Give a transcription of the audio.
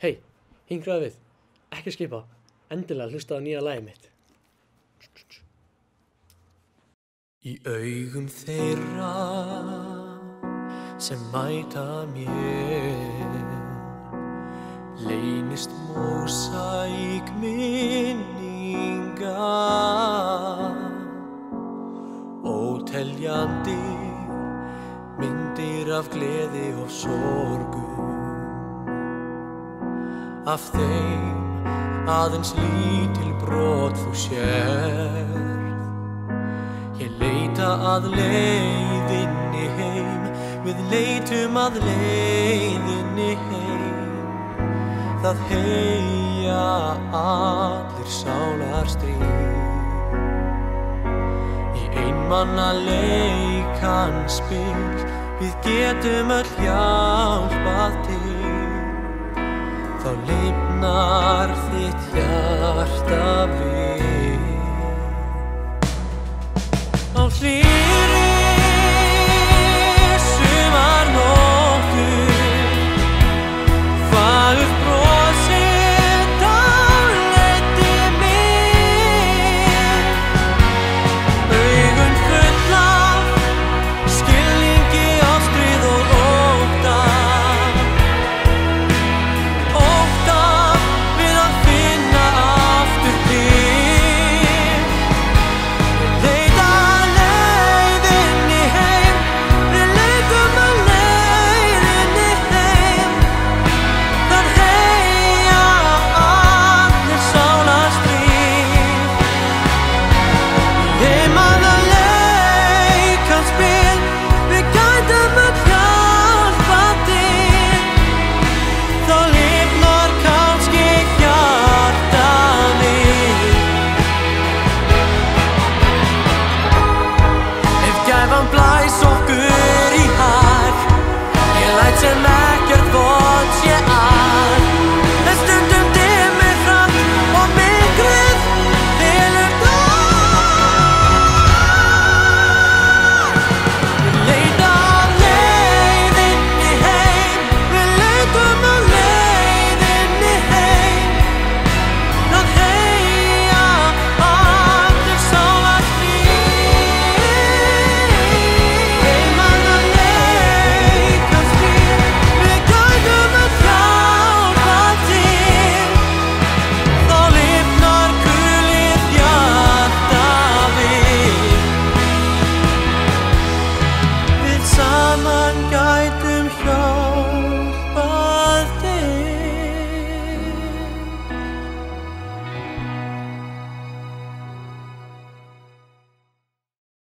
Hei, hingraðu við, ekki skipa, endilega hlustaðu nýja lagið mitt. Í augum þeirra sem mæta mér leynist mósaík minninga, óteljandi myndir af gleði og sorgum, af þeim aðeins lítil brot þú sér. Ég leita að leiðinni heim, við leitum að leiðinni heim. Það heia allir sálar stríð, í einmanna leikans spil, við getum öll hjálpað til, þá lifnar þitt hjarta við. Á hlýr